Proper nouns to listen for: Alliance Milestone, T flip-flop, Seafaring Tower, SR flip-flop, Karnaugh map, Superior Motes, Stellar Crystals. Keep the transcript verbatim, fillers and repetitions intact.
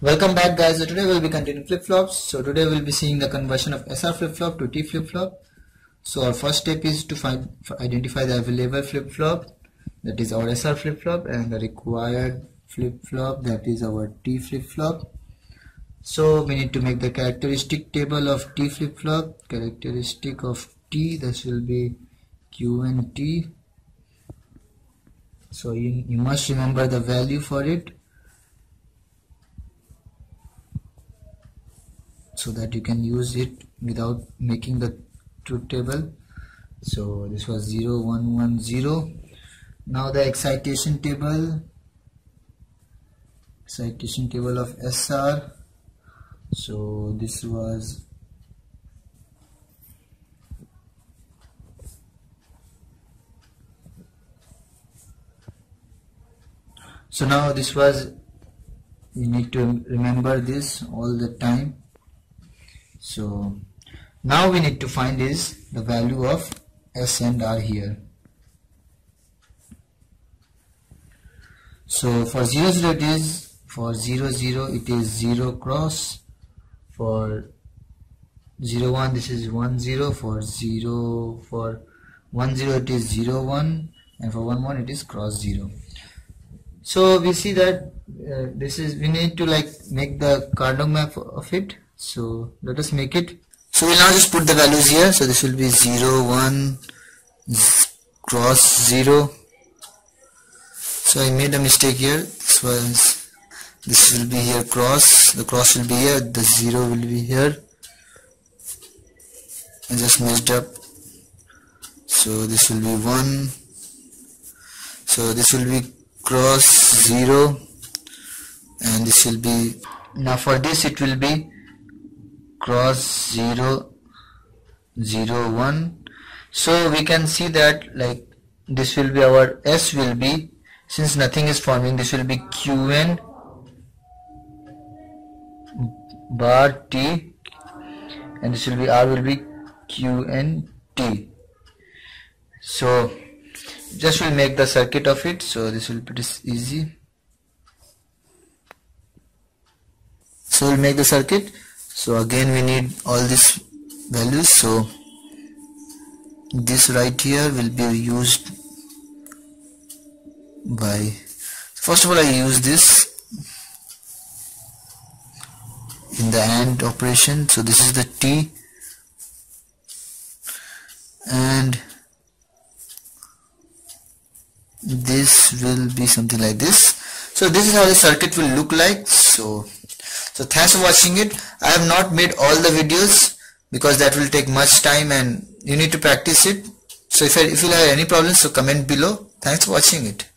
Welcome back guys. So today we'll be continuing flip-flops. So today we'll be seeing the conversion of S R flip-flop to T flip-flop. So our first step is to find identify the available flip-flop, that is our S R flip-flop, and the required flip-flop, that is our T flip-flop. So we need to make the characteristic table of T flip-flop. Characteristic of T, this will be Q and T. So you, you must remember the value for it, so that you can use it without making the truth table. So this was zero one one zero. Now the excitation table, excitation table of S R. So this was so now this was you need to remember this all the time. So now we need to find is the value of S and R here. So for zero zero it is for zero zero it is zero cross, for zero one this is one zero, for zero for one zero it is zero one, and for one one it is cross zero. So we see that uh, this is we need to like make the Karnaugh map of it. So let us make it. So we'll now just put the values here. So this will be zero one cross zero. So I made a mistake here. This was this will be here cross. The cross will be here. The zero will be here. I just messed up. So this will be one. So this will be cross zero, and this will be, now for this it will be cross zero zero one. So we can see that like this will be our S will be, since nothing is forming, this will be Qn bar T, and this will be R will be Qn T. So just we'll make the circuit of it. So this will be pretty easy. So we'll make the circuit. So again we need all these values, so this right here will be used by, first of all I use this in the AND operation. So this is the T, and this will be something like this. So this is how the circuit will look like. So So thanks for watching it. I have not made all the videos because that will take much time and you need to practice it. So if, I, if you have any problems, so comment below. Thanks for watching it.